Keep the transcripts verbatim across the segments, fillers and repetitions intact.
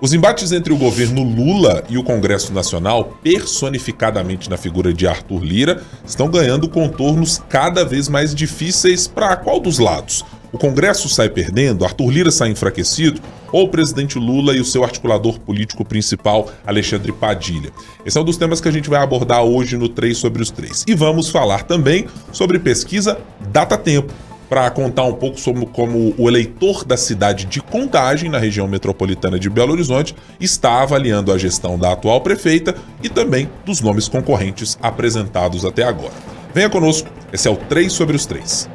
Os embates entre o governo Lula e o Congresso Nacional, personificadamente na figura de Arthur Lira, estão ganhando contornos cada vez mais difíceis para qual dos lados? O Congresso sai perdendo, Arthur Lira sai enfraquecido, ou o presidente Lula e o seu articulador político principal, Alexandre Padilha? Esse é um dos temas que a gente vai abordar hoje no três sobre os três. E vamos falar também sobre pesquisa Data Tempo, para contar um pouco sobre como o eleitor da cidade de Contagem, na região metropolitana de Belo Horizonte, está avaliando a gestão da atual prefeita e também dos nomes concorrentes apresentados até agora. Venha conosco, esse é o três sobre os três.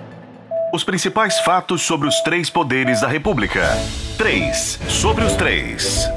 Os principais fatos sobre os três poderes da República. três sobre os três.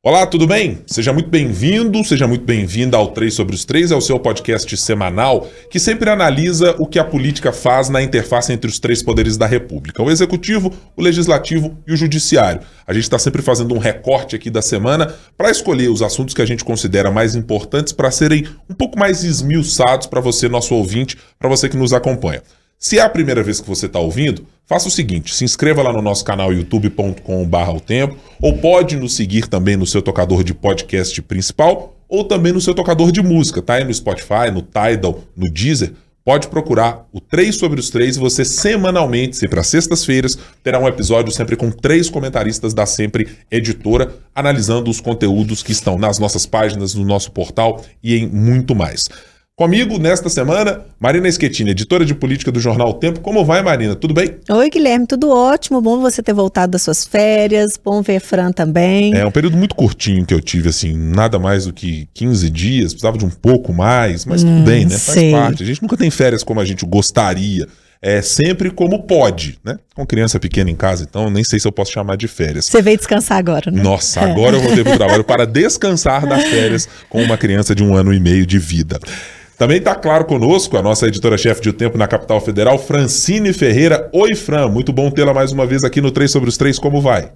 Olá, tudo bem? Seja muito bem-vindo, seja muito bem-vinda ao três sobre os três, é o seu podcast semanal que sempre analisa o que a política faz na interface entre os três poderes da República, o Executivo, o Legislativo e o Judiciário. A gente está sempre fazendo um recorte aqui da semana para escolher os assuntos que a gente considera mais importantes para serem um pouco mais esmiuçados para você, nosso ouvinte, para você que nos acompanha. Se é a primeira vez que você está ouvindo, faça o seguinte, se inscreva lá no nosso canal youtube ponto com barra o tempo, ou pode nos seguir também no seu tocador de podcast principal, ou também no seu tocador de música, tá? Aí no Spotify, no Tidal, no Deezer, pode procurar o três sobre os três e você semanalmente, sempre às sextas-feiras, terá um episódio sempre com três comentaristas da Sempre Editora, analisando os conteúdos que estão nas nossas páginas, no nosso portal e em muito mais. Comigo, nesta semana, Marina Schettini, editora de política do Jornal O Tempo. Como vai, Marina? Tudo bem? Oi, Guilherme. Tudo ótimo. Bom você ter voltado das suas férias. Bom ver Fran também. É um período muito curtinho que eu tive, assim, nada mais do que quinze dias. Precisava de um pouco mais, mas hum, tudo bem, né? Faz sei. parte. A gente nunca tem férias como a gente gostaria. É sempre como pode, né? Com criança pequena em casa, então nem sei se eu posso chamar de férias. Você veio descansar agora, né? Nossa, agora é. eu voltei pro trabalho para descansar das férias com uma criança de um ano e meio de vida. Também está claro conosco a nossa editora-chefe de O Tempo na capital federal, Fransciny Ferreira. Oi, Fran, muito bom tê-la mais uma vez aqui no três sobre os três, como vai?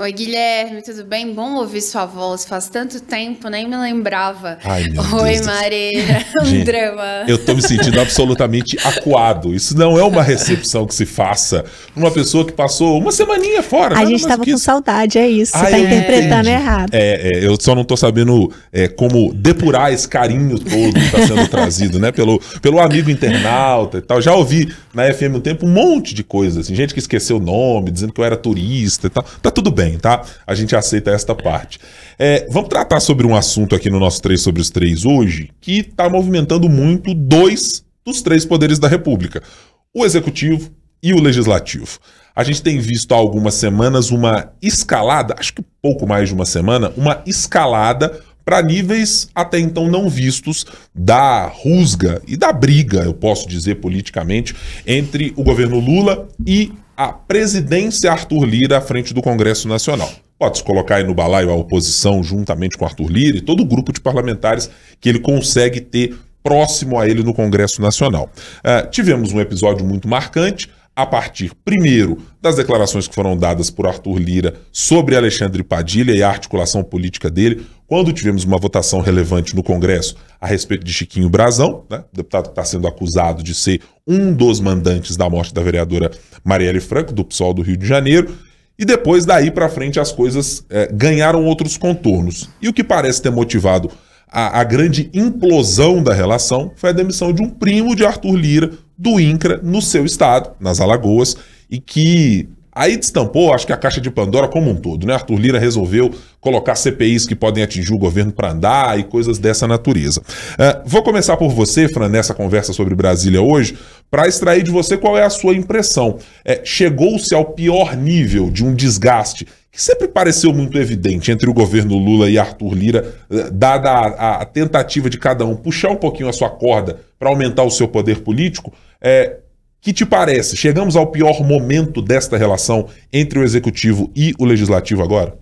Oi, Guilherme, tudo bem? Bom ouvir sua voz, faz tanto tempo, nem me lembrava. Ai, meu Deus. Oi, Marília, um Gente, drama. Eu tô me sentindo absolutamente acuado, isso não é uma recepção que se faça uma pessoa que passou uma semaninha fora. A gente tava com saudade, é isso, você tá interpretando errado. É, é, eu só não tô sabendo é, como depurar esse carinho todo que tá sendo trazido, né, pelo, pelo amigo internauta e tal. Já ouvi na F M um tempo um monte de coisa, assim, gente que esqueceu o nome, dizendo que eu era turista e tal, tá tudo bem. Tá? A gente aceita esta parte. É, vamos tratar sobre um assunto aqui no nosso três sobre os três hoje que está movimentando muito dois dos três poderes da República, o Executivo e o Legislativo. A gente tem visto há algumas semanas uma escalada, acho que pouco mais de uma semana, uma escalada para níveis até então não vistos da rusga e da briga, eu posso dizer politicamente, entre o governo Lula e a presidência Arthur Lira à frente do Congresso Nacional. Pode-se colocar aí no balaio a oposição juntamente com Arthur Lira e todo o grupo de parlamentares que ele consegue ter próximo a ele no Congresso Nacional. Uh, tivemos um episódio muito marcante a partir, primeiro, das declarações que foram dadas por Arthur Lira sobre Alexandre Padilha e a articulação política dele, quando tivemos uma votação relevante no Congresso a respeito de Chiquinho Brazão, né, o deputado que está sendo acusado de ser um dos mandantes da morte da vereadora Marielle Franco, do P SOL do Rio de Janeiro, e depois daí para frente as coisas é, ganharam outros contornos. E o que parece ter motivado a, a grande implosão da relação foi a demissão de um primo de Arthur Lira, do INCRA, no seu estado, nas Alagoas, e que aí destampou, acho que a caixa de Pandora como um todo, né? Arthur Lira resolveu colocar C P Is que podem atingir o governo para andar e coisas dessa natureza. Uh, vou começar por você, Fran, nessa conversa sobre Brasília hoje, para extrair de você qual é a sua impressão. É, chegou-se ao pior nível de um desgaste que sempre pareceu muito evidente entre o governo Lula e Arthur Lira, dada a, a tentativa de cada um puxar um pouquinho a sua corda para aumentar o seu poder político? É, que te parece? Chegamos ao pior momento desta relação entre o Executivo e o Legislativo agora?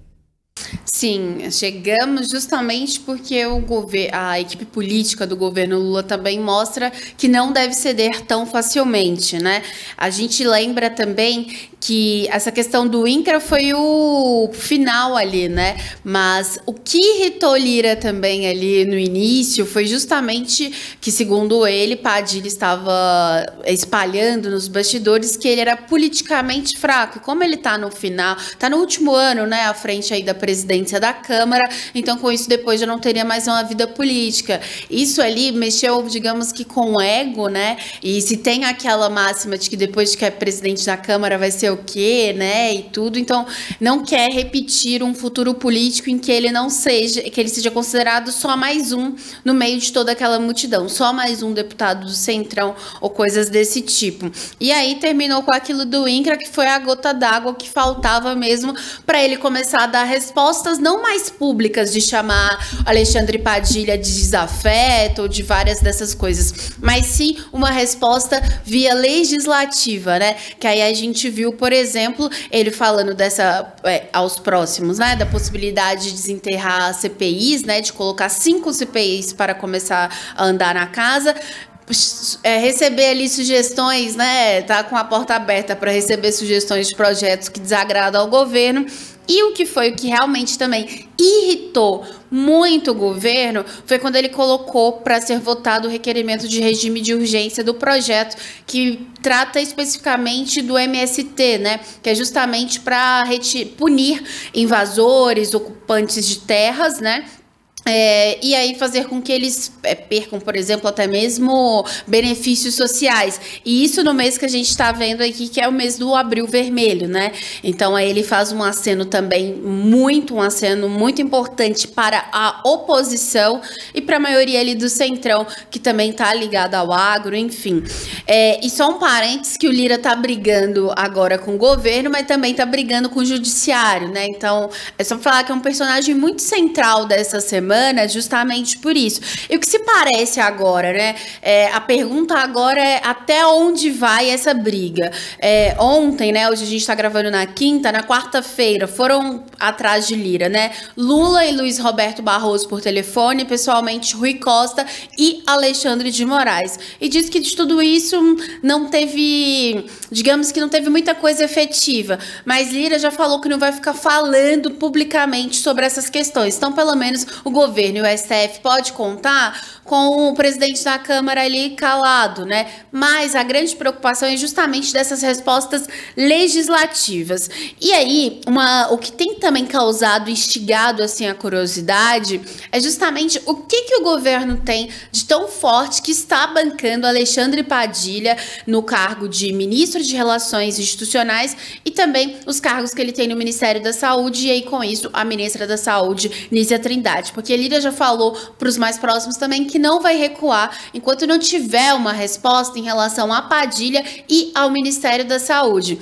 Sim, chegamos justamente porque o governo, a equipe política do governo Lula também mostra que não deve ceder tão facilmente, né? A gente lembra também que essa questão do INCRA foi o final ali, né? Mas o que irritou Lira também ali no início foi justamente que, segundo ele, Padilha estava espalhando nos bastidores que ele era politicamente fraco. E como ele está no final, está no último ano, né, à frente aí da presidência da Câmara, então com isso depois já não teria mais uma vida política. Isso ali mexeu, digamos que, com o ego, né? E se tem aquela máxima de que depois que é presidente da Câmara vai ser o quê, né, e tudo, então não quer repetir um futuro político em que ele não seja, que ele seja considerado só mais um no meio de toda aquela multidão, só mais um deputado do Centrão ou coisas desse tipo. E aí terminou com aquilo do INCRA, que foi a gota d'água que faltava mesmo para ele começar a dar respostas não mais públicas de chamar Alexandre Padilha de desafeto ou de várias dessas coisas, mas sim uma resposta via legislativa, né, que aí a gente viu, por exemplo, ele falando dessa é, aos próximos, né, da possibilidade de desenterrar C P Is, né, de colocar cinco C P Is para começar a andar na casa. É, receber ali sugestões, né, tá com a porta aberta para receber sugestões de projetos que desagradam ao governo. E o que foi o que realmente também irritou muito o governo foi quando ele colocou para ser votado o requerimento de regime de urgência do projeto, que trata especificamente do M S T, né, que é justamente para punir invasores, ocupantes de terras, né, É, e aí fazer com que eles é, percam, por exemplo, até mesmo benefícios sociais. E isso no mês que a gente está vendo aqui, que é o mês do Abril Vermelho, né? Então aí ele faz um aceno também muito, um aceno muito importante para a oposição e para a maioria ali do Centrão, que também está ligada ao agro, enfim. É, e só um parênteses que o Lira está brigando agora com o governo, mas também está brigando com o judiciário, né? Então é só falar que é um personagem muito central dessa semana, justamente por isso. E o que se parece agora, né? É, a pergunta agora é até onde vai essa briga? É, ontem, né? Hoje a gente tá gravando na quinta, na quarta-feira, foram atrás de Lira, né? Lula e Luiz Roberto Barroso por telefone, pessoalmente Rui Costa e Alexandre de Moraes. E diz que de tudo isso não teve, digamos que não teve muita coisa efetiva, mas Lira já falou que não vai ficar falando publicamente sobre essas questões. Então, pelo menos, o governo e o S T F pode contar com o presidente da Câmara ali calado, né? Mas a grande preocupação é justamente dessas respostas legislativas. E aí, uma, o que tem também causado, instigado assim a curiosidade, é justamente o que, que o governo tem de tão forte que está bancando Alexandre Padilha no cargo de ministro de Relações Institucionais e também os cargos que ele tem no Ministério da Saúde e aí com isso a ministra da Saúde, Nízia Trindade. Porque Lira já falou para os mais próximos também que não vai recuar enquanto não tiver uma resposta em relação à Padilha e ao Ministério da Saúde.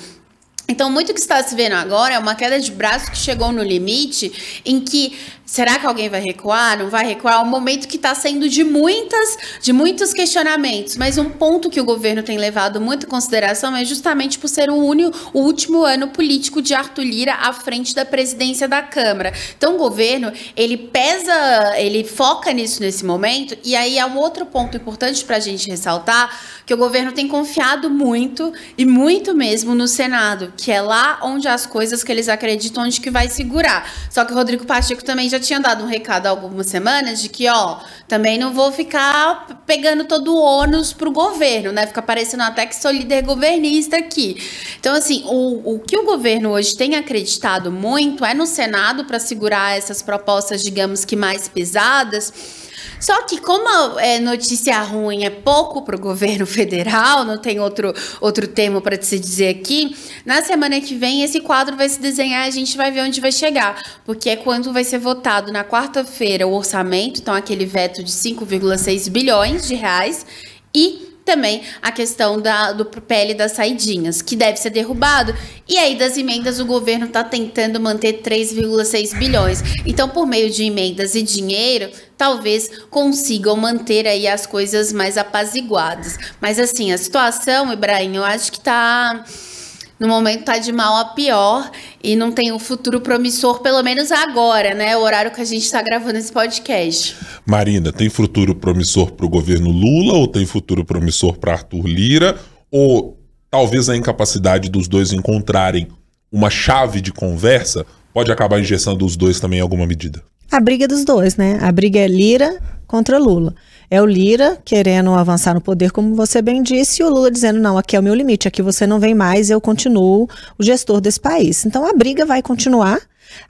Então, muito que está se vendo agora é uma queda de braço que chegou no limite em que, será que alguém vai recuar? Não vai recuar? É um momento que está sendo de muitas, de muitos questionamentos, mas um ponto que o governo tem levado muito em consideração é justamente por ser o, único, o último ano político de Arthur Lira à frente da presidência da Câmara. Então o governo, ele pesa, ele foca nisso nesse momento, e aí há um outro ponto importante para a gente ressaltar, que o governo tem confiado muito, e muito mesmo, no Senado, que é lá onde as coisas que eles acreditam, onde que vai segurar. Só que o Rodrigo Pacheco também já tinha dado um recado há algumas semanas de que, ó, também não vou ficar pegando todo o ônus pro governo, né? Fica parecendo até que sou líder governista aqui. Então, assim, o, o que o governo hoje tem acreditado muito é no Senado para segurar essas propostas, digamos que mais pesadas. Só que como é, notícia ruim é pouco para o governo federal, não tem outro, outro termo para se dizer aqui, na semana que vem esse quadro vai se desenhar e a gente vai ver onde vai chegar, porque é quando vai ser votado na quarta-feira o orçamento, então aquele veto de cinco vírgula seis bilhões de reais e também a questão da, do P L das saidinhas, que deve ser derrubado, e aí das emendas o governo está tentando manter três vírgula seis bilhões. Então, por meio de emendas e dinheiro, talvez consigam manter aí as coisas mais apaziguadas. Mas assim, a situação, Ibrahim, eu acho que tá, no momento tá de mal a pior. e não tem um futuro promissor, pelo menos agora, né? O horário que a gente está gravando esse podcast. Marina, tem futuro promissor para o governo Lula ou tem futuro promissor para Arthur Lira? Ou talvez a incapacidade dos dois encontrarem uma chave de conversa pode acabar engessando os dois também em alguma medida? A briga dos dois, né? A briga é Lira contra Lula. É o Lira querendo avançar no poder, como você bem disse, e o Lula dizendo, não, aqui é o meu limite, aqui você não vem mais, eu continuo o gestor desse país. Então a briga vai continuar,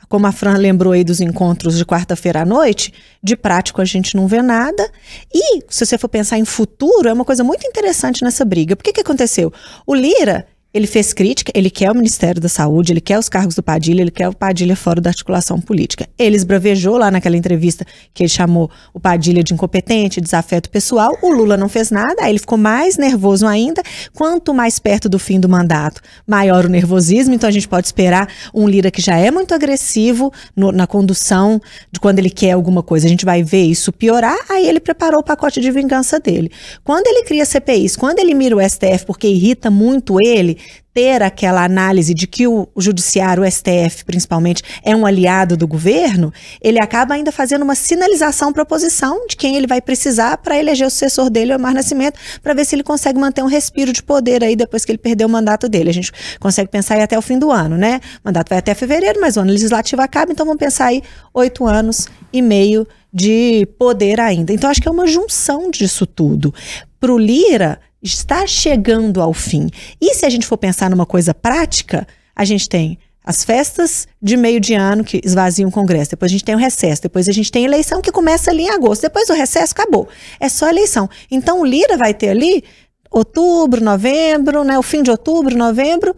como a Fran lembrou aí dos encontros de quarta-feira à noite, de prático a gente não vê nada, e se você for pensar em futuro, é uma coisa muito interessante nessa briga. Por que que aconteceu? O Lira... ele fez crítica, ele quer o Ministério da Saúde, ele quer os cargos do Padilha, ele quer o Padilha fora da articulação política. Ele esbravejou lá naquela entrevista que ele chamou o Padilha de incompetente, desafeto pessoal. O Lula não fez nada, aí ele ficou mais nervoso ainda. Quanto mais perto do fim do mandato, maior o nervosismo. Então a gente pode esperar um Lira que já é muito agressivo no, na condução de quando ele quer alguma coisa. A gente vai ver isso piorar, aí ele preparou o pacote de vingança dele. Quando ele cria C P Is, quando ele mira o S T F, porque irrita muito ele, ter aquela análise de que o judiciário, o S T F principalmente, é um aliado do governo, ele acaba ainda fazendo uma sinalização para a oposição de quem ele vai precisar para eleger o sucessor dele, o Omar Nascimento, para ver se ele consegue manter um respiro de poder aí depois que ele perdeu o mandato dele. A gente consegue pensar aí até o fim do ano, né? O mandato vai até fevereiro, mas o ano legislativo acaba, então vamos pensar aí oito anos e meio de poder ainda. Então acho que é uma junção disso tudo. Para o Lira... está chegando ao fim. E se a gente for pensar numa coisa prática, a gente tem as festas de meio de ano que esvaziam o Congresso, depois a gente tem o recesso, depois a gente tem a eleição que começa ali em agosto, depois o recesso acabou, é só eleição. Então o Lira vai ter ali outubro, novembro, né, o fim de outubro, novembro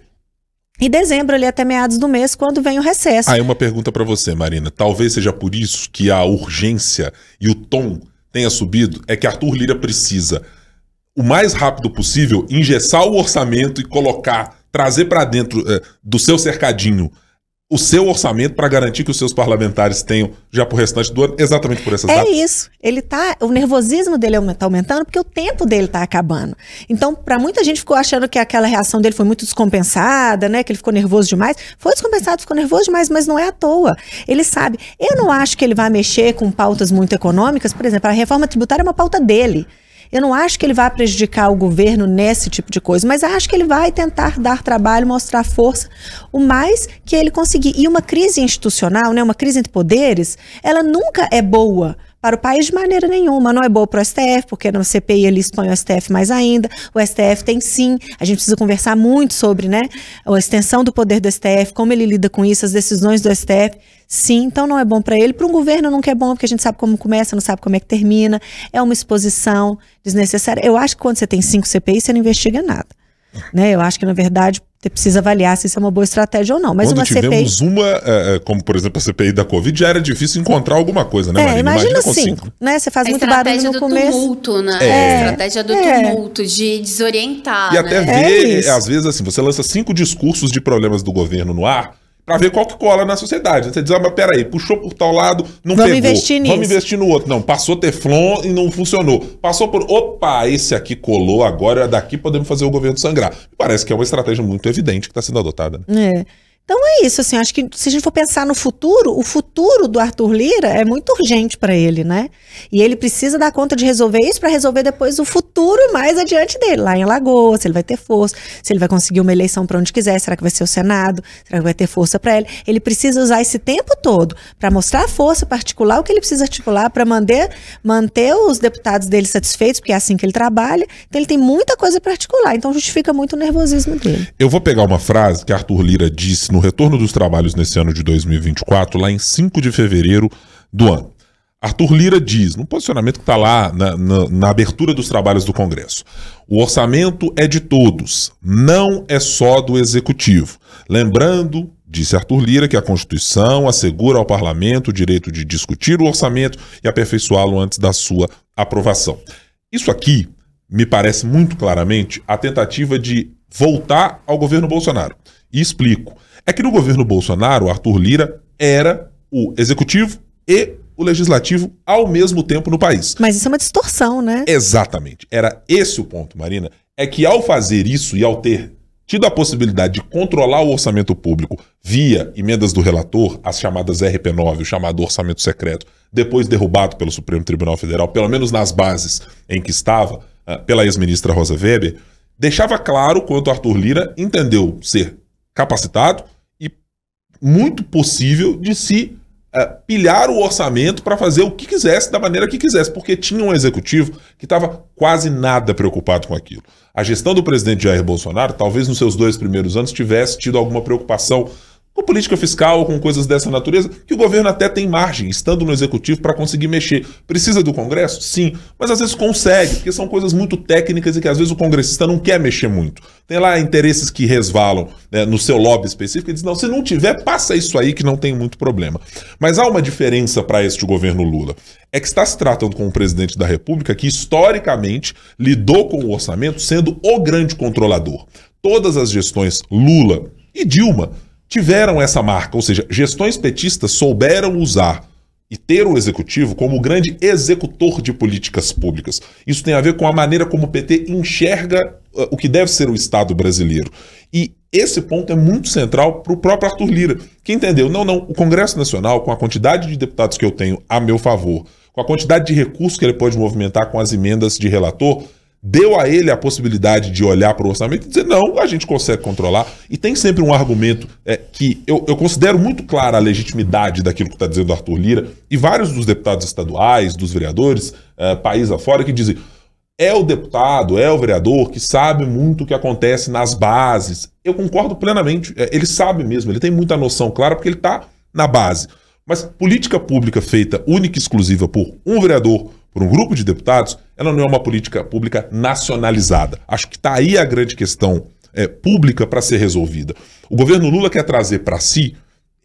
e dezembro ali até meados do mês, quando vem o recesso. Aí uma pergunta para você, Marina, talvez seja por isso que a urgência e o tom tenha subido, é que Arthur Lira precisa... o mais rápido possível, engessar o orçamento e colocar, trazer para dentro é, do seu cercadinho o seu orçamento para garantir que os seus parlamentares tenham já para o restante do ano, exatamente por essas é datas. É isso. Ele tá, o nervosismo dele está aumentando porque o tempo dele está acabando. Então, para muita gente ficou achando que aquela reação dele foi muito descompensada, né? Que ele ficou nervoso demais. Foi descompensado, ficou nervoso demais, mas não é à toa. Ele sabe. Eu não acho que ele vai mexer com pautas muito econômicas. Por exemplo, a reforma tributária é uma pauta dele. Eu não acho que ele vai prejudicar o governo nesse tipo de coisa, mas acho que ele vai tentar dar trabalho, mostrar força, o mais que ele conseguir. E uma crise institucional, né, uma crise entre poderes, ela nunca é boa para o país de maneira nenhuma. Não é boa para o S T F, porque na C P I ele expõe o S T F mais ainda. O S T F tem sim, a gente precisa conversar muito sobre, né, a extensão do poder do S T F, como ele lida com isso, as decisões do S T F. Sim, então não é bom para ele. Para um governo nunca é bom, porque a gente sabe como começa, não sabe como é que termina. É uma exposição desnecessária. Eu acho que quando você tem cinco C P I, você não investiga nada, né? Eu acho que, na verdade, você precisa avaliar se isso é uma boa estratégia ou não. Mas quando uma tivemos C P I... uma, como por exemplo a C P I da Covid, já era difícil encontrar alguma coisa, né, Marina? É, imagina, imagina cinco, cinco, né? Você faz muito barulho no começo. Tumulto, né? É. A estratégia do é. tumulto, de desorientar. E até né? ver, é às vezes, assim, você lança cinco discursos de problemas do governo no ar, pra ver qual que cola na sociedade. Você diz, ah, mas peraí, puxou por tal lado, não pegou. Vamos investir nisso. Vamos investir no outro. Não, passou Teflon e não funcionou. Passou por, opa, esse aqui colou, agora daqui podemos fazer o governo sangrar. Parece que é uma estratégia muito evidente que está sendo adotada, né? É. Então é isso, assim, acho que se a gente for pensar no futuro, o futuro do Arthur Lira é muito urgente para ele, né? E ele precisa dar conta de resolver isso para resolver depois o futuro mais adiante dele, lá em Alagoas, se ele vai ter força, se ele vai conseguir uma eleição para onde quiser, será que vai ser o Senado, será que vai ter força para ele? Ele precisa usar esse tempo todo para mostrar a força, para articular o que ele precisa articular, para manter, manter os deputados dele satisfeitos, porque é assim que ele trabalha. Então ele tem muita coisa para articular, então justifica muito o nervosismo dele. Eu vou pegar uma frase que Arthur Lira disse no No retorno dos trabalhos nesse ano de dois mil e vinte e quatro, lá em cinco de fevereiro do ano. Arthur Lira diz, num posicionamento que está lá na, na, na abertura dos trabalhos do Congresso, o orçamento é de todos, não é só do Executivo. Lembrando, disse Arthur Lira, que a Constituição assegura ao Parlamento o direito de discutir o orçamento e aperfeiçoá-lo antes da sua aprovação. Isso aqui me parece muito claramente a tentativa de voltar ao governo Bolsonaro. E explico. É que no governo Bolsonaro, Arthur Lira era o executivo e o legislativo ao mesmo tempo no país. Mas isso é uma distorção, né? Exatamente. Era esse o ponto, Marina. É que ao fazer isso e ao ter Tido a possibilidade de controlar o orçamento público via emendas do relator, as chamadas R P nove, o chamado orçamento secreto, depois derrubado pelo Supremo Tribunal Federal, pelo menos nas bases em que estava, pela ex-ministra Rosa Weber, deixava claro quanto Arthur Lira entendeu ser capacitado e muito possível de se uh, pilhar o orçamento para fazer o que quisesse, da maneira que quisesse, porque tinha um executivo que estava quase nada preocupado com aquilo. A gestão do presidente Jair Bolsonaro, talvez nos seus dois primeiros anos, tivesse tido alguma preocupação com política fiscal ou com coisas dessa natureza, que o governo até tem margem, estando no executivo, para conseguir mexer. Precisa do Congresso? Sim. Mas às vezes consegue, porque são coisas muito técnicas e que às vezes o congressista não quer mexer muito. Tem lá interesses que resvalam, né, no seu lobby específico e diz, não, se não tiver, passa isso aí que não tem muito problema. Mas há uma diferença para este governo Lula. É que está se tratando com um presidente da República que historicamente lidou com o orçamento sendo o grande controlador. Todas as gestões Lula e Dilma tiveram essa marca, ou seja, gestões petistas souberam usar e ter o executivo como o grande executor de políticas públicas. Isso tem a ver com a maneira como o P T enxerga uh, o que deve ser o Estado brasileiro. E esse ponto é muito central para o próprio Arthur Lira, que entendeu, não, não, o Congresso Nacional, com a quantidade de deputados que eu tenho a meu favor, com a quantidade de recursos que ele pode movimentar com as emendas de relator, deu a ele a possibilidade de olhar para o orçamento e dizer, não, a gente consegue controlar. E tem sempre um argumento é, que eu, eu considero muito clara a legitimidade daquilo que está dizendo Arthur Lira e vários dos deputados estaduais, dos vereadores, é, país afora, que dizem, é o deputado, é o vereador que sabe muito o que acontece nas bases. Eu concordo plenamente, é, ele sabe mesmo, ele tem muita noção clara porque ele está na base. Mas política pública feita única e exclusiva por um vereador, por um grupo de deputados, ela não é uma política pública nacionalizada. Acho que está aí a grande questão é, pública para ser resolvida. O governo Lula quer trazer para si,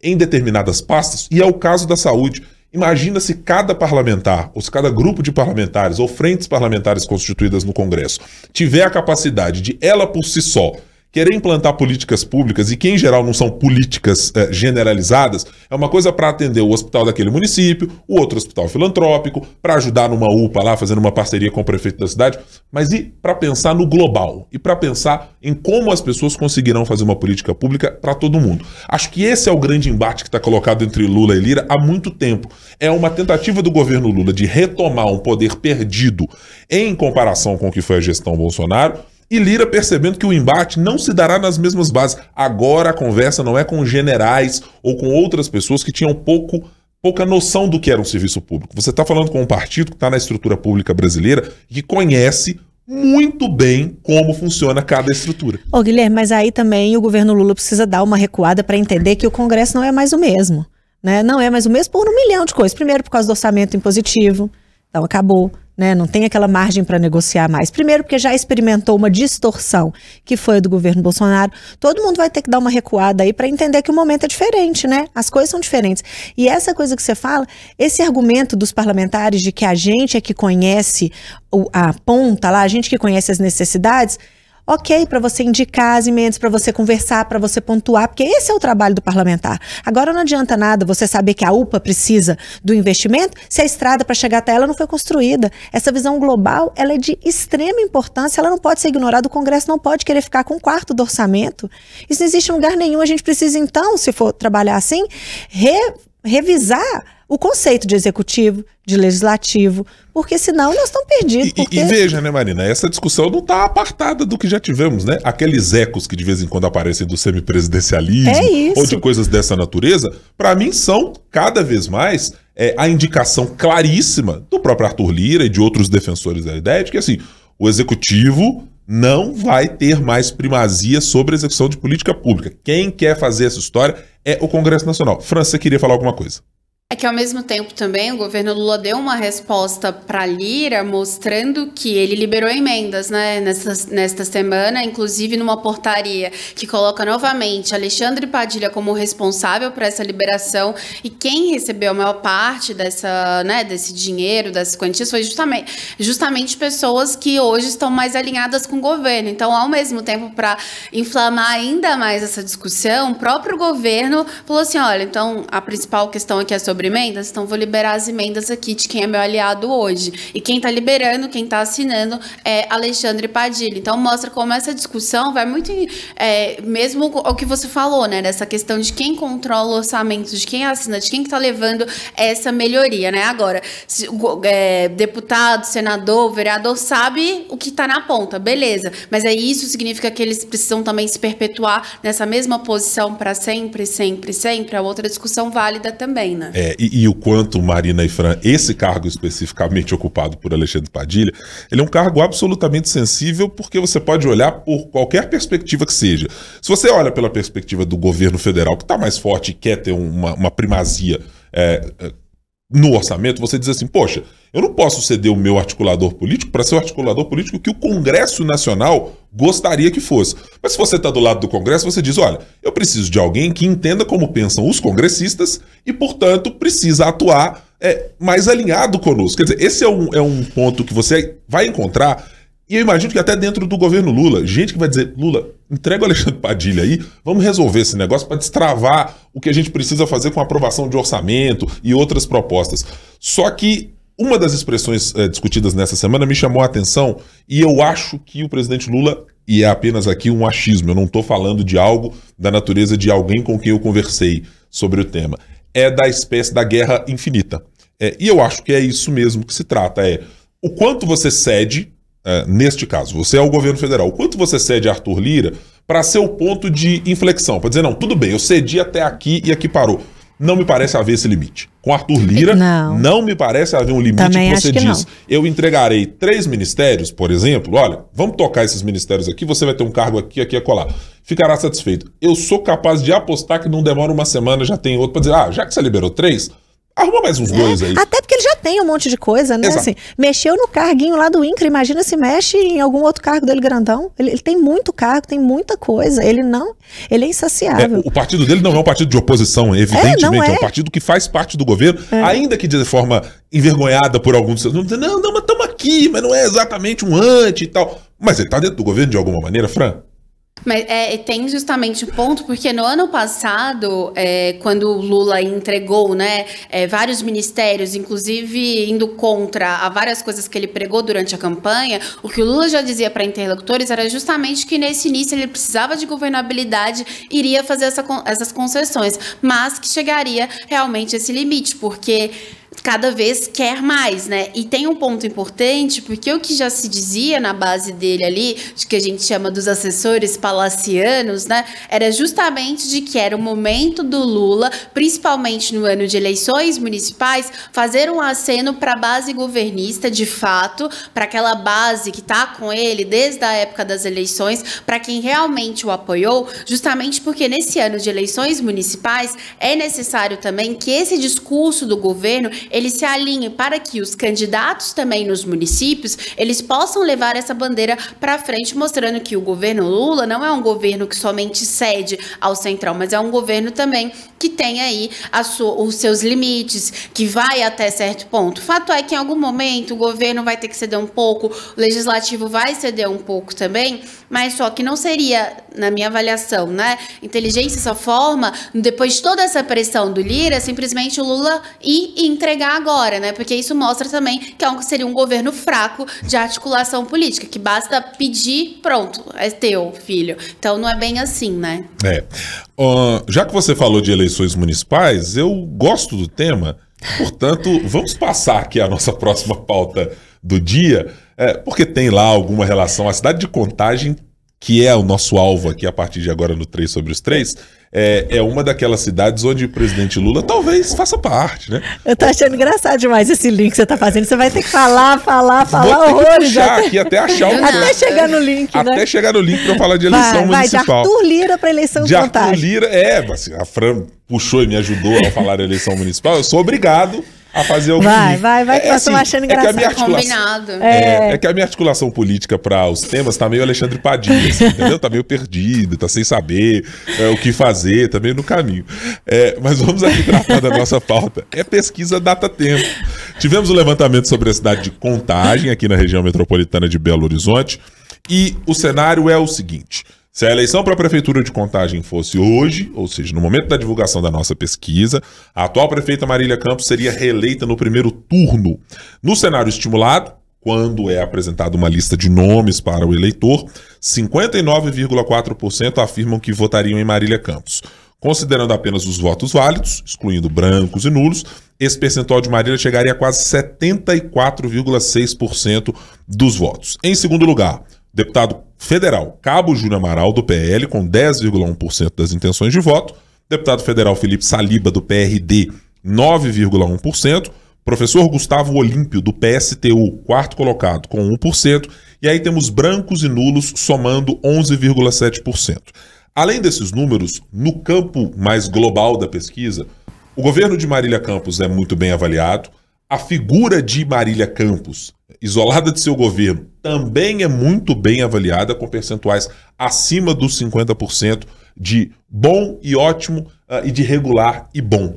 em determinadas pastas, e é o caso da saúde. Imagina se cada parlamentar, ou se cada grupo de parlamentares, ou frentes parlamentares constituídas no Congresso, tiver a capacidade de ela por si só querer implantar políticas públicas e que, em geral, não são políticas eh, generalizadas, é uma coisa para atender o hospital daquele município, o outro hospital filantrópico, para ajudar numa U P A lá, fazendo uma parceria com o prefeito da cidade, mas e para pensar no global, e para pensar em como as pessoas conseguirão fazer uma política pública para todo mundo. Acho que esse é o grande embate que está colocado entre Lula e Lira há muito tempo. É uma tentativa do governo Lula de retomar um poder perdido em comparação com o que foi a gestão Bolsonaro, e Lira percebendo que o embate não se dará nas mesmas bases. Agora a conversa não é com generais ou com outras pessoas que tinham pouco, pouca noção do que era um serviço público. Você está falando com um partido que está na estrutura pública brasileira e que conhece muito bem como funciona cada estrutura. Ô Guilherme, mas aí também o governo Lula precisa dar uma recuada para entender que o Congresso não é mais o mesmo, né? Não é mais o mesmo por um milhão de coisas. Primeiro, por causa do orçamento impositivo. Então acabou, né? Não tem aquela margem para negociar mais. Primeiro, porque já experimentou uma distorção que foi a do governo Bolsonaro. Todo mundo vai ter que dar uma recuada aí para entender que o momento é diferente, né? As coisas são diferentes. E essa coisa que você fala, esse argumento dos parlamentares de que a gente é que conhece a ponta lá, a gente que conhece as necessidades, ok, para você indicar as emendas, para você conversar, para você pontuar, porque esse é o trabalho do parlamentar. Agora não adianta nada você saber que a U P A precisa do investimento se a estrada para chegar até ela não foi construída. Essa visão global, ela é de extrema importância, ela não pode ser ignorada, o Congresso não pode querer ficar com um quarto do orçamento. Isso não existe em lugar nenhum, a gente precisa então, se for trabalhar assim, re, revisar o conceito de executivo, de legislativo, porque senão nós estamos perdidos. Porque... E, e veja, né, Marina, essa discussão não está apartada do que já tivemos, né? Aqueles ecos que de vez em quando aparecem do semipresidencialismo é ou de coisas dessa natureza, para mim são cada vez mais é, a indicação claríssima do próprio Arthur Lira e de outros defensores da ideia de que, assim, o executivo não vai ter mais primazia sobre a execução de política pública. Quem quer fazer essa história é o Congresso Nacional. França, você queria falar alguma coisa? É que ao mesmo tempo também o governo Lula deu uma resposta para Lira mostrando que ele liberou emendas, né, nesta, nesta semana, inclusive numa portaria que coloca novamente Alexandre Padilha como responsável por essa liberação, e quem recebeu a maior parte dessa, né, desse dinheiro, dessas quantias, foi justamente, justamente pessoas que hoje estão mais alinhadas com o governo. Então, ao mesmo tempo, para inflamar ainda mais essa discussão, o próprio governo falou assim, olha, então a principal questão aqui é sobre sobre emendas, então vou liberar as emendas aqui de quem é meu aliado hoje. E quem tá liberando, quem tá assinando é Alexandre Padilha. Então mostra como essa discussão vai muito, é, mesmo o que você falou, né, dessa questão de quem controla o orçamento, de quem assina, de quem que tá levando essa melhoria, né? Agora, se, é, deputado, senador, vereador sabe o que tá na ponta, beleza, mas aí isso significa que eles precisam também se perpetuar nessa mesma posição para sempre, sempre, sempre, é outra discussão válida também, né? É, e, e o quanto, Marina e Fran, esse cargo especificamente ocupado por Alexandre Padilha, ele é um cargo absolutamente sensível porque você pode olhar por qualquer perspectiva que seja. Se você olha pela perspectiva do governo federal, que está mais forte e quer ter uma, uma primazia é, no orçamento, você diz assim, poxa, eu não posso ceder o meu articulador político para ser o articulador político que o Congresso Nacional gostaria que fosse. Mas se você está do lado do Congresso, você diz, olha, eu preciso de alguém que entenda como pensam os congressistas e, portanto, precisa atuar é, mais alinhado conosco. Quer dizer, esse é um, é um ponto que você vai encontrar, e eu imagino que até dentro do governo Lula, gente que vai dizer, Lula, entrega o Alexandre Padilha aí, vamos resolver esse negócio para destravar o que a gente precisa fazer com a aprovação de orçamento e outras propostas. Só que uma das expressões é, discutidas nessa semana me chamou a atenção, e eu acho que o presidente Lula, e é apenas aqui um achismo, eu não estou falando de algo da natureza de alguém com quem eu conversei sobre o tema, é da espécie da guerra infinita. É, e eu acho que é isso mesmo que se trata, é o quanto você cede. Uh, neste caso, você é o governo federal. O quanto você cede a Arthur Lira para ser o ponto de inflexão? Para dizer, não, tudo bem, eu cedi até aqui e aqui parou. Não me parece haver esse limite. Com Arthur Lira, não, não me parece haver um limite. Também que você que diz, não. Eu entregarei três ministérios, por exemplo, olha, vamos tocar esses ministérios aqui, você vai ter um cargo aqui, aqui, acolá. Ficará satisfeito. Eu sou capaz de apostar que não demora uma semana, já tem outro, para dizer, ah, já que você liberou três... Arruma mais uns dois é, aí. Até porque ele já tem um monte de coisa, né? Assim, mexeu no carguinho lá do INCRA, imagina se mexe em algum outro cargo dele grandão. Ele, ele tem muito cargo, tem muita coisa. Ele não, ele é insaciável. É, o partido dele não é um partido de oposição, evidentemente. É, não é. É um partido que faz parte do governo, é. ainda que de forma envergonhada por alguns. Não, não, mas estamos aqui, mas não é exatamente um anti e tal. Mas ele está dentro do governo de alguma maneira, Fran? Mas é, tem justamente o ponto, porque no ano passado, é, quando o Lula entregou, né, é, vários ministérios, inclusive indo contra a várias coisas que ele pregou durante a campanha, o que o Lula já dizia para interlocutores era justamente que nesse início ele precisava de governabilidade, iria fazer essa, essas concessões, mas que chegaria realmente a esse limite, porque cada vez quer mais, né? E tem um ponto importante, porque o que já se dizia na base dele ali, de que a gente chama dos assessores palacianos, né? Era justamente de que era o momento do Lula, principalmente no ano de eleições municipais, fazer um aceno para a base governista, de fato, para aquela base que está com ele desde a época das eleições, para quem realmente o apoiou, justamente porque nesse ano de eleições municipais é necessário também que esse discurso do governo ele se alinhe para que os candidatos também nos municípios, eles possam levar essa bandeira para frente, mostrando que o governo Lula não é um governo que somente cede ao Centrão, mas é um governo também que tem aí a sua, os seus limites, que vai até certo ponto. Fato é que em algum momento o governo vai ter que ceder um pouco, o legislativo vai ceder um pouco também, mas só que não seria, na minha avaliação, né, inteligência essa forma, depois de toda essa pressão do Lira, simplesmente o Lula ir e entregar agora, né? Porque isso mostra também que seria um governo fraco de articulação política, que basta pedir, pronto, é teu, filho. Então não é bem assim, né? É. Uh, já que você falou de eleições municipais, eu gosto do tema, portanto, vamos passar aqui a nossa próxima pauta do dia, é, porque tem lá alguma relação. A cidade de Contagem, que é o nosso alvo aqui a partir de agora no três sobre os três, é, é uma daquelas cidades onde o presidente Lula talvez faça parte, né? Eu tô achando engraçado demais esse link que você tá fazendo. Você vai ter que falar, falar, falar horrores. Já até... aqui até achar o... até chegar no link, né? Até chegar no link pra falar de eleição vai, vai, municipal. De Arthur Lira pra eleição de Contagem. Arthur Lira, é, assim, a Fran puxou e me ajudou a falar de eleição municipal. Eu sou obrigado a fazer algum... Vai, vai, vai, que é, assim, achando engraçado. É que a minha articulação, é, é que a minha articulação política para os temas tá meio Alexandre Padilha, assim, entendeu? Tá meio perdido, tá sem saber é, o que fazer, tá meio no caminho. É, mas vamos aqui tratar da nossa pauta. É pesquisa Data Tempo. Tivemos um levantamento sobre a cidade de Contagem, aqui na região metropolitana de Belo Horizonte, e o cenário é o seguinte... Se a eleição para a Prefeitura de Contagem fosse hoje, ou seja, no momento da divulgação da nossa pesquisa, a atual prefeita Marília Campos seria reeleita no primeiro turno. No cenário estimulado, quando é apresentada uma lista de nomes para o eleitor, cinquenta e nove vírgula quatro por cento afirmam que votariam em Marília Campos. Considerando apenas os votos válidos, excluindo brancos e nulos, esse percentual de Marília chegaria a quase setenta e quatro vírgula seis por cento dos votos. Em segundo lugar, deputado federal Cabo Júnior Amaral, do P L, com dez vírgula um por cento das intenções de voto. Deputado federal Felipe Saliba, do P R D, nove vírgula um por cento. Professor Gustavo Olímpio, do P S T U, quarto colocado, com um por cento. E aí temos brancos e nulos somando onze vírgula sete por cento. Além desses números, no campo mais global da pesquisa, o governo de Marília Campos é muito bem avaliado. A figura de Marília Campos, isolada de seu governo, também é muito bem avaliada, com percentuais acima dos cinquenta por cento de bom e ótimo e de regular e bom.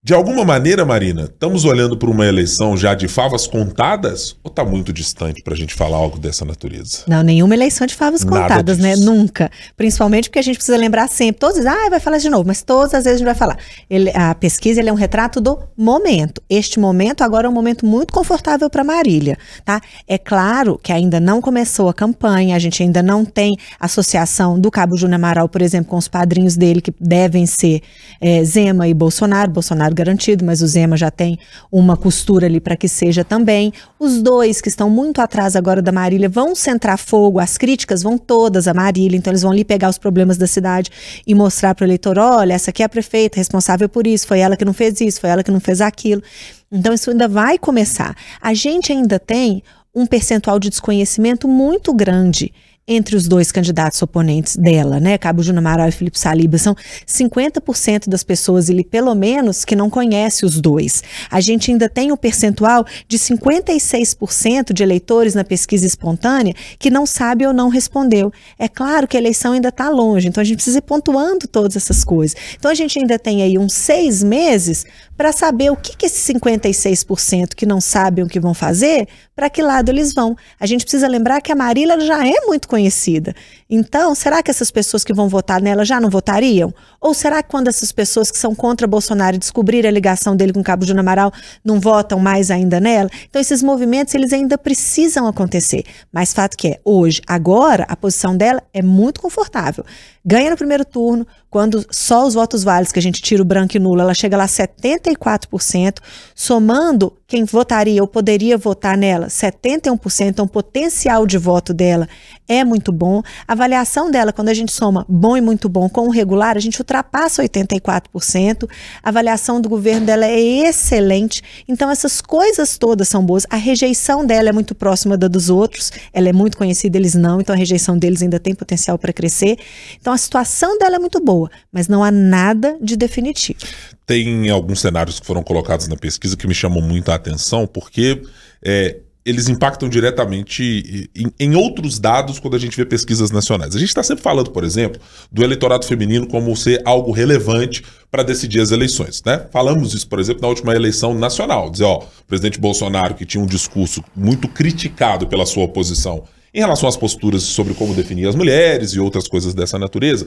De alguma maneira, Marina, estamos olhando para uma eleição já de favas contadas? Ou está muito distante para a gente falar algo dessa natureza? Não, nenhuma eleição de favas contadas, né? Nunca. Principalmente porque a gente precisa lembrar sempre. Todos dizem, ah, vai falar de novo, mas todas as vezes a gente vai falar. Ele, a pesquisa ele é um retrato do momento. Este momento agora é um momento muito confortável para Marília, tá? É claro que ainda não começou a campanha, a gente ainda não tem associação do Cabo Júnior Amaral, por exemplo, com os padrinhos dele, que devem ser é, Zema e Bolsonaro. Bolsonaro garantido, mas o Zema já tem uma costura ali para que seja também. Os dois que estão muito atrás agora da Marília vão centrar fogo, as críticas vão todas a Marília, então eles vão ali pegar os problemas da cidade e mostrar para o eleitor, olha, essa aqui é a prefeita responsável por isso, foi ela que não fez isso, foi ela que não fez aquilo. Então isso ainda vai começar. A gente ainda tem um percentual de desconhecimento muito grande entre os dois candidatos oponentes dela, né? Cabo Júnior Amaral e Felipe Saliba, são cinquenta por cento das pessoas, ele, pelo menos, que não conhece os dois. A gente ainda tem um percentual de cinquenta e seis por cento de eleitores na pesquisa espontânea que não sabe ou não respondeu. É claro que a eleição ainda está longe, então a gente precisa ir pontuando todas essas coisas. Então a gente ainda tem aí uns seis meses para saber o que, que esses cinquenta e seis por cento que não sabem o que vão fazer, para que lado eles vão. A gente precisa lembrar que a Marília já é muito conhecida. Conhecida. Então, será que essas pessoas que vão votar nela já não votariam? Ou será que quando essas pessoas que são contra Bolsonaro descobrirem a ligação dele com o Cabo Júnior Amaral, não votam mais ainda nela? Então, esses movimentos, eles ainda precisam acontecer. Mas fato que é, hoje, agora, a posição dela é muito confortável. Ganha no primeiro turno, quando só os votos válidos, que a gente tira o branco e nulo, ela chega lá setenta e quatro por cento, somando quem votaria ou poderia votar nela, setenta e um por cento, então o potencial de voto dela é muito bom. A avaliação dela, quando a gente soma bom e muito bom com o regular, a gente ultrapassa oitenta e quatro por cento. A avaliação do governo dela é excelente. Então essas coisas todas são boas. A rejeição dela é muito próxima da dos outros. Ela é muito conhecida, eles não. Então a rejeição deles ainda tem potencial para crescer. Então a situação dela é muito boa, mas não há nada de definitivo. Tem alguns cenários que foram colocados na pesquisa que me chamam muito a atenção, porque é, eles impactam diretamente em, em outros dados quando a gente vê pesquisas nacionais. A gente está sempre falando, por exemplo, do eleitorado feminino como ser algo relevante para decidir as eleições, né? Falamos isso, por exemplo, na última eleição nacional. Dizer, ó, o presidente Bolsonaro, que tinha um discurso muito criticado pela sua oposição em relação às posturas sobre como definir as mulheres e outras coisas dessa natureza,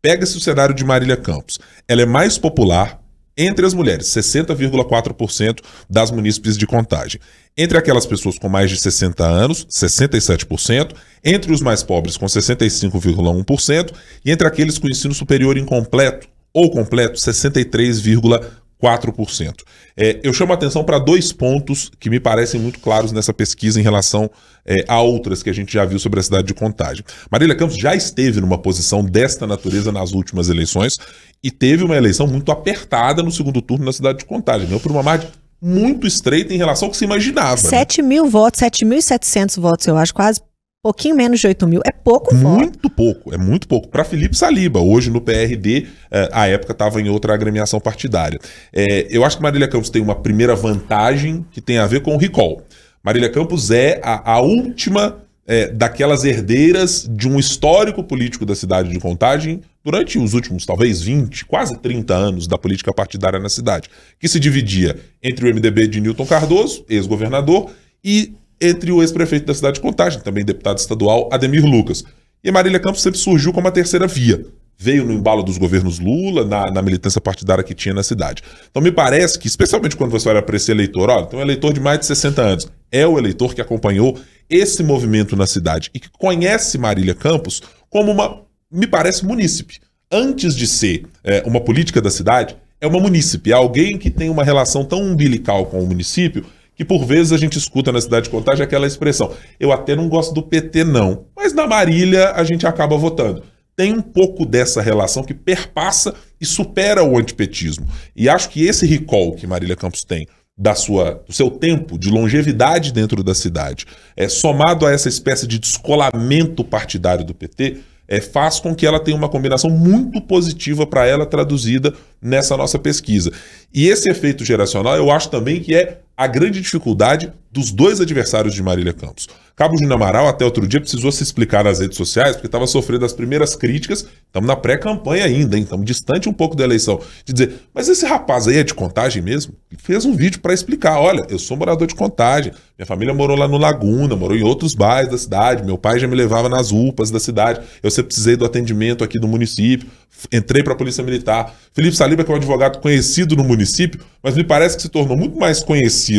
pega-se o cenário de Marília Campos. Ela é mais popular entre as mulheres, sessenta vírgula quatro por cento das munícipes de Contagem. Entre aquelas pessoas com mais de sessenta anos, sessenta e sete por cento. Entre os mais pobres, com sessenta e cinco vírgula um por cento. E entre aqueles com ensino superior incompleto ou completo, sessenta e três vírgula quatro por cento. É, eu chamo a atenção para dois pontos que me parecem muito claros nessa pesquisa em relação é, a outras que a gente já viu sobre a cidade de Contagem. Marília Campos já esteve numa posição desta natureza nas últimas eleições, e teve uma eleição muito apertada no segundo turno na cidade de Contagem. Deu por uma margem muito estreita em relação ao que se imaginava. sete mil né? votos, sete mil e setecentos votos, eu acho, quase pouquinho menos de oito mil. É pouco voto. Muito pouco, é muito pouco. Para Felipe Saliba, hoje no P R D, a época estava em outra agremiação partidária. É, eu acho que Marília Campos tem uma primeira vantagem que tem a ver com o recall. Marília Campos é a, a última... É, daquelas herdeiras de um histórico político da cidade de Contagem durante os últimos, talvez, vinte, quase trinta anos da política partidária na cidade, que se dividia entre o M D B de Newton Cardoso, ex-governador, e entre o ex-prefeito da cidade de Contagem, também deputado estadual, Ademir Lucas. E Marília Campos sempre surgiu como a terceira via. Veio no embalo dos governos Lula, na, na militância partidária que tinha na cidade. Então me parece que, especialmente quando você olha para esse eleitor, olha, tem um eleitor de mais de sessenta anos, é o eleitor que acompanhou esse movimento na cidade e que conhece Marília Campos como uma, me parece, munícipe. Antes de ser é, uma política da cidade, é uma munícipe, é alguém que tem uma relação tão umbilical com o município que por vezes a gente escuta na cidade de Contagem aquela expressão, eu até não gosto do P T não, mas na Marília a gente acaba votando. Tem um pouco dessa relação que perpassa e supera o antipetismo. E acho que esse recall que Marília Campos tem da sua, do seu tempo de longevidade dentro da cidade, é, somado a essa espécie de descolamento partidário do P T, é, faz com que ela tenha uma combinação muito positiva para ela traduzida nessa nossa pesquisa. E esse efeito geracional eu acho também que é a grande dificuldade dos dois adversários de Marília Campos. Cabo Júnior Amaral, até outro dia, precisou se explicar nas redes sociais, porque estava sofrendo as primeiras críticas, estamos na pré-campanha ainda, hein? Estamos distante um pouco da eleição, de dizer, mas esse rapaz aí é de Contagem mesmo? Ele fez um vídeo para explicar, olha, eu sou morador de Contagem, minha família morou lá no Laguna, morou em outros bairros da cidade, meu pai já me levava nas U P As da cidade, eu sempre precisei do atendimento aqui do município, entrei para a Polícia Militar. Felipe Saliba, que é um advogado conhecido no município, mas me parece que se tornou muito mais conhecido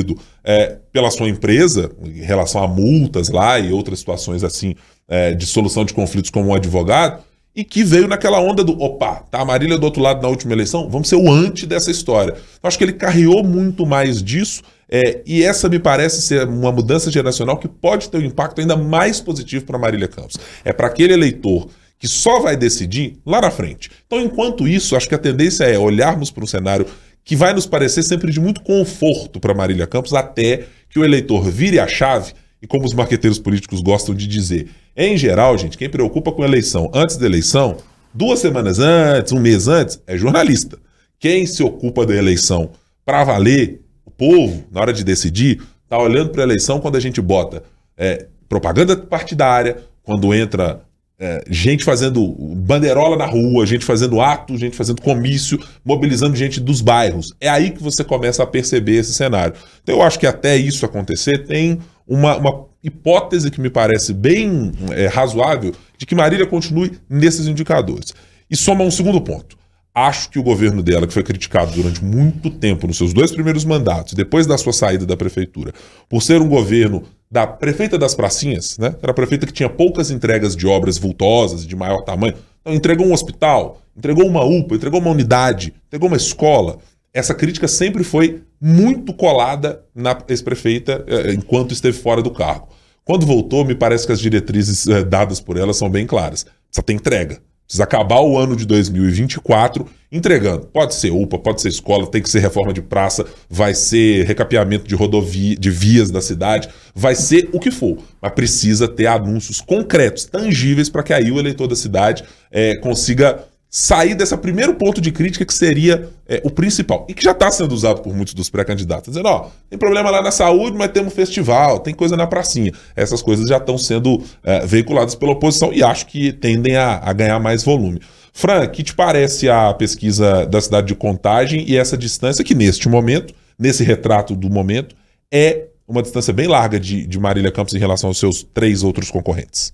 É, pela sua empresa, em relação a multas lá e outras situações assim, é, de solução de conflitos como um advogado, e que veio naquela onda do, opa, tá a Marília do outro lado na última eleição, vamos ser o anti dessa história. Então, acho que ele carreou muito mais disso, é, e essa me parece ser uma mudança geracional que pode ter um impacto ainda mais positivo para Marília Campos. É para aquele eleitor que só vai decidir lá na frente. Então, enquanto isso, acho que a tendência é olharmos para um cenário que vai nos parecer sempre de muito conforto para Marília Campos, até que o eleitor vire a chave, e como os marqueteiros políticos gostam de dizer, em geral, gente, quem preocupa com eleição antes da eleição, duas semanas antes, um mês antes, é jornalista. Quem se ocupa da eleição para valer, o povo, na hora de decidir, está olhando para a eleição quando a gente bota é, propaganda partidária, quando entra... É, gente fazendo banderola na rua, gente fazendo ato, gente fazendo comício, mobilizando gente dos bairros. É aí que você começa a perceber esse cenário. Então eu acho que até isso acontecer tem uma, uma hipótese que me parece bem é, razoável de que Marília continue nesses indicadores. E soma um segundo ponto. Acho que o governo dela, que foi criticado durante muito tempo nos seus dois primeiros mandatos, depois da sua saída da prefeitura, por ser um governo da prefeita das pracinhas, né? Era a prefeita que tinha poucas entregas de obras vultosas, de maior tamanho. Então, entregou um hospital, entregou uma U P A, entregou uma unidade, entregou uma escola. Essa crítica sempre foi muito colada na ex-prefeita enquanto esteve fora do cargo. Quando voltou, me parece que as diretrizes dadas por ela são bem claras. Só tem entrega. Precisa acabar o ano de dois mil e vinte e quatro entregando. Pode ser U P A, pode ser escola, tem que ser reforma de praça, vai ser recapeamento de rodovia, de vias da cidade, vai ser o que for. Mas precisa ter anúncios concretos, tangíveis, para que aí o eleitor da cidade é, consiga sair desse primeiro ponto de crítica que seria é, o principal. E que já está sendo usado por muitos dos pré-candidatos. Dizendo, ó, tem problema lá na saúde, mas temos festival, tem coisa na pracinha. Essas coisas já estão sendo é, veiculadas pela oposição e acho que tendem a, a ganhar mais volume. Fran, que te parece a pesquisa da cidade de Contagem e essa distância que neste momento, nesse retrato do momento, é uma distância bem larga de, de Marília Campos em relação aos seus três outros concorrentes?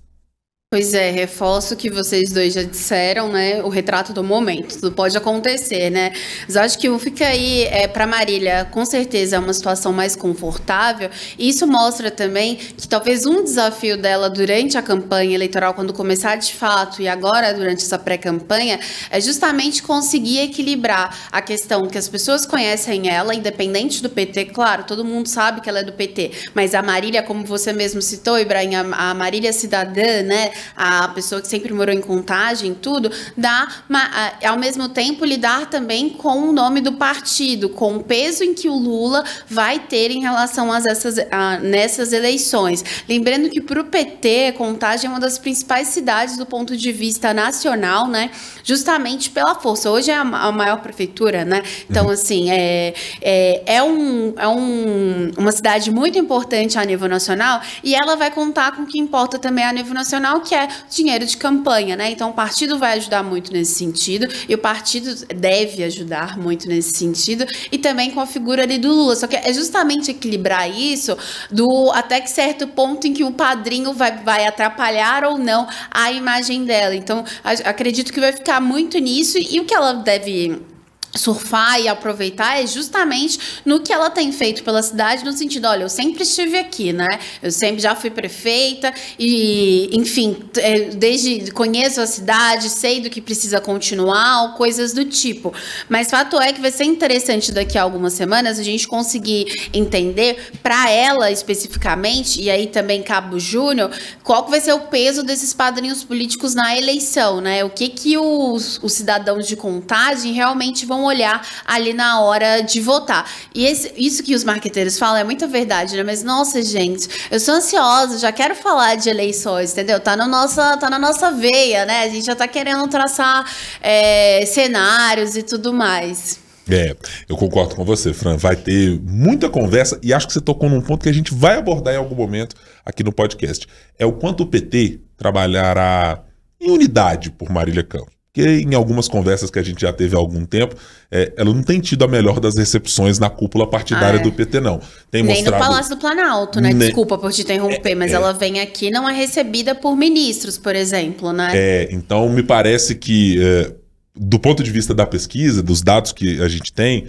Pois é, reforço o que vocês dois já disseram, né? O retrato do momento, tudo pode acontecer, né? Mas acho que fica aí, é, para Marília, com certeza é uma situação mais confortável. E isso mostra também que talvez um desafio dela durante a campanha eleitoral, quando começar de fato, e agora durante essa pré-campanha, é justamente conseguir equilibrar a questão que as pessoas conhecem ela, independente do P T, claro, todo mundo sabe que ela é do P T, mas a Marília, como você mesmo citou, Ibrahim, a Marília cidadã, né? A pessoa que sempre morou em Contagem, tudo, dá uma, ao mesmo tempo lidar também com o nome do partido, com o peso em que o Lula vai ter em relação a essas, a, nessas eleições. Lembrando que para o P T, Contagem é uma das principais cidades do ponto de vista nacional, né? Justamente pela força. Hoje é a, a maior prefeitura, né? Então, assim, é, é, é, um, é um, uma cidade muito importante a nível nacional e ela vai contar com o que importa também a nível nacional, que é dinheiro de campanha, né? Então o partido vai ajudar muito nesse sentido, e o partido deve ajudar muito nesse sentido, e também com a figura ali do Lula. Só que é justamente equilibrar isso do até que certo ponto em que o padrinho vai, vai atrapalhar ou não a imagem dela. Então acredito que vai ficar muito nisso, e o que ela deve surfar e aproveitar é justamente no que ela tem feito pela cidade, no sentido, olha, eu sempre estive aqui, né? Eu sempre já fui prefeita e, enfim, desde conheço a cidade, sei do que precisa continuar, coisas do tipo. Mas fato é que vai ser interessante daqui a algumas semanas a gente conseguir entender para ela especificamente, e aí também Cabo Júnior, qual que vai ser o peso desses padrinhos políticos na eleição, né? O que que os, os cidadãos de Contagem realmente vão olhar ali na hora de votar. E esse, isso que os marqueteiros falam é muita verdade, né? Mas, nossa, gente, eu sou ansiosa, já quero falar de eleições, entendeu? Tá na nossa, tá na nossa veia, né? A gente já tá querendo traçar é, cenários e tudo mais. É, eu concordo com você, Fran. Vai ter muita conversa, e acho que você tocou num ponto que a gente vai abordar em algum momento aqui no podcast. É o quanto o P T trabalhará em unidade por Marília Campos. Porque em algumas conversas que a gente já teve há algum tempo, é, ela não tem tido a melhor das recepções na cúpula partidária ah, é. do P T, não. Tem nem mostrado... no Palácio do Planalto, né? Nem... Desculpa por te interromper, é, mas é. ela vem aqui e não é recebida por ministros, por exemplo, né? É, então me parece que, é, do ponto de vista da pesquisa, dos dados que a gente tem,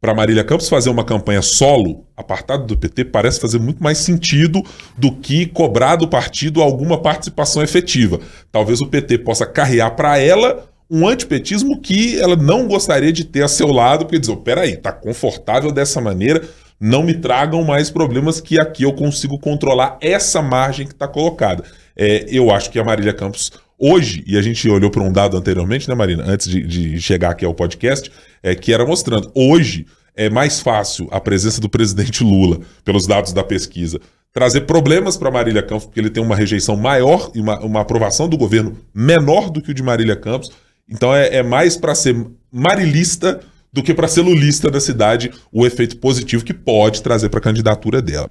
para Marília Campos fazer uma campanha solo, apartado do P T, parece fazer muito mais sentido do que cobrar do partido alguma participação efetiva. Talvez o P T possa carrear para ela um antipetismo que ela não gostaria de ter a seu lado, porque diz, oh, peraí, tá confortável dessa maneira, não me tragam mais problemas, que aqui eu consigo controlar essa margem que está colocada. É, eu acho que a Marília Campos... Hoje, e a gente olhou para um dado anteriormente, né, Marina? Antes de, de chegar aqui ao podcast, é, que era mostrando. Hoje é mais fácil a presença do presidente Lula, pelos dados da pesquisa, trazer problemas para Marília Campos, porque ele tem uma rejeição maior e uma, uma aprovação do governo menor do que o de Marília Campos. Então é, é mais para ser marilista do que para ser lulista da cidade o efeito positivo que pode trazer para a candidatura dela.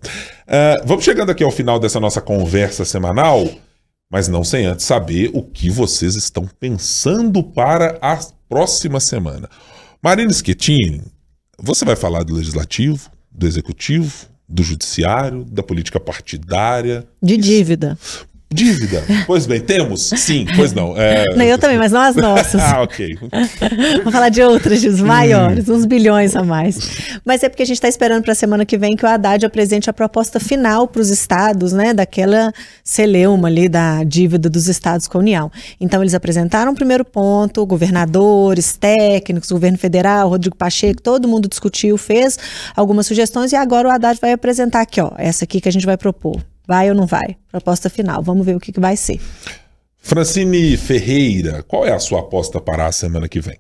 Uh, vamos chegando aqui ao final dessa nossa conversa semanal. Mas não sem antes saber o que vocês estão pensando para a próxima semana. Marina Schettini, você vai falar do legislativo, do executivo, do judiciário, da política partidária... De dívida. Dívida. Pois bem, temos? Sim, pois não. É... não eu também, mas não as nossas. Ah, ok. Vamos falar de outras, dos maiores, uns bilhões a mais. Mas é porque a gente está esperando para a semana que vem que o Haddad apresente a proposta final para os estados, né, daquela celeuma ali da dívida dos estados com a União. Então eles apresentaram o primeiro ponto, governadores, técnicos, governo federal, Rodrigo Pacheco, todo mundo discutiu, fez algumas sugestões, e agora o Haddad vai apresentar aqui, ó, essa aqui que a gente vai propor. Vai ou não vai? Proposta final. Vamos ver o que, que vai ser. Fransciny Ferreira, qual é a sua aposta para a semana que vem?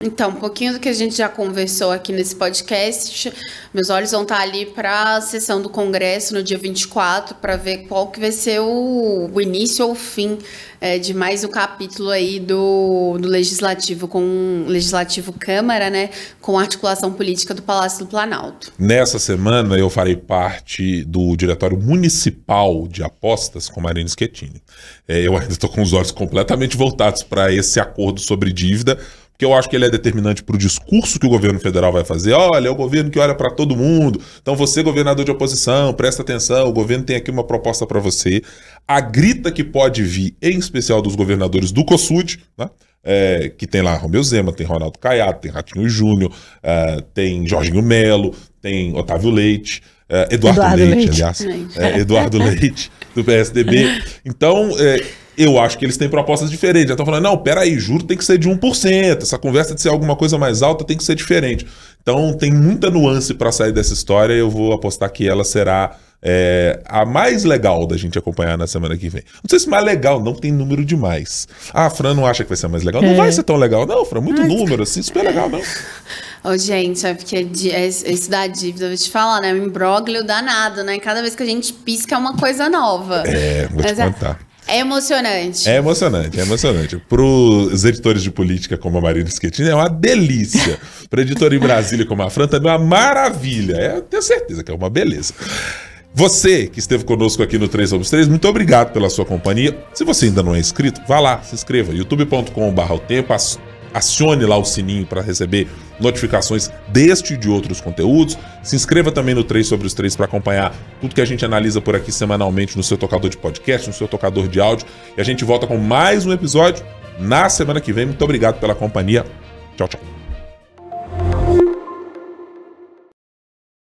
Então, um pouquinho do que a gente já conversou aqui nesse podcast, meus olhos vão estar ali para a sessão do Congresso no dia vinte e quatro, para ver qual que vai ser o, o início ou o fim é, de mais um capítulo aí do, do Legislativo, com Legislativo Câmara, né, com articulação política do Palácio do Planalto. Nessa semana eu farei parte do Diretório Municipal de Apostas com Marina Schettini. É, eu ainda estou com os olhos completamente voltados para esse acordo sobre dívida, que eu acho que ele é determinante para o discurso que o governo federal vai fazer. Olha, é o governo que olha para todo mundo. Então você, governador de oposição, presta atenção, o governo tem aqui uma proposta para você. A grita que pode vir, em especial dos governadores do COSUD, né? É, que tem lá Romeu Zema, tem Ronaldo Caiado, tem Ratinho Júnior, uh, tem Jorginho Melo, tem Otávio Leite, uh, Eduardo, Eduardo Leite, Leite. aliás, é, Eduardo Leite, do P S D B. Então... É, eu acho que eles têm propostas diferentes. Já estão falando, não, peraí, juro tem que ser de um por cento. Essa conversa de ser alguma coisa mais alta tem que ser diferente. Então tem muita nuance para sair dessa história. Eu vou apostar que ela será é, a mais legal da gente acompanhar na semana que vem. Não sei se mais legal, não, tem número demais. Ah, a Fran não acha que vai ser mais legal. Não é. vai ser tão legal, não, Fran. Muito Mas... número, assim, super legal, não. Ô, gente, é porque isso da dívida, eu vou te falar, né? Um imbróglio danado, né? Cada vez que a gente pisca é uma coisa nova. É, vou te Mas, contar. É emocionante. É emocionante, é emocionante. Para os editores de política como a Marina Schettini é uma delícia. Para editora em Brasília como a Fran também é uma maravilha. É, eu tenho certeza que é uma beleza. Você que esteve conosco aqui no três sobre três, muito obrigado pela sua companhia. Se você ainda não é inscrito, vá lá, se inscreva, youtube ponto com barra o tempo, acione lá o sininho para receber notificações deste e de outros conteúdos. Se inscreva também no três sobre três para acompanhar tudo que a gente analisa por aqui semanalmente no seu tocador de podcast, no seu tocador de áudio. E a gente volta com mais um episódio na semana que vem. Muito obrigado pela companhia. Tchau, tchau.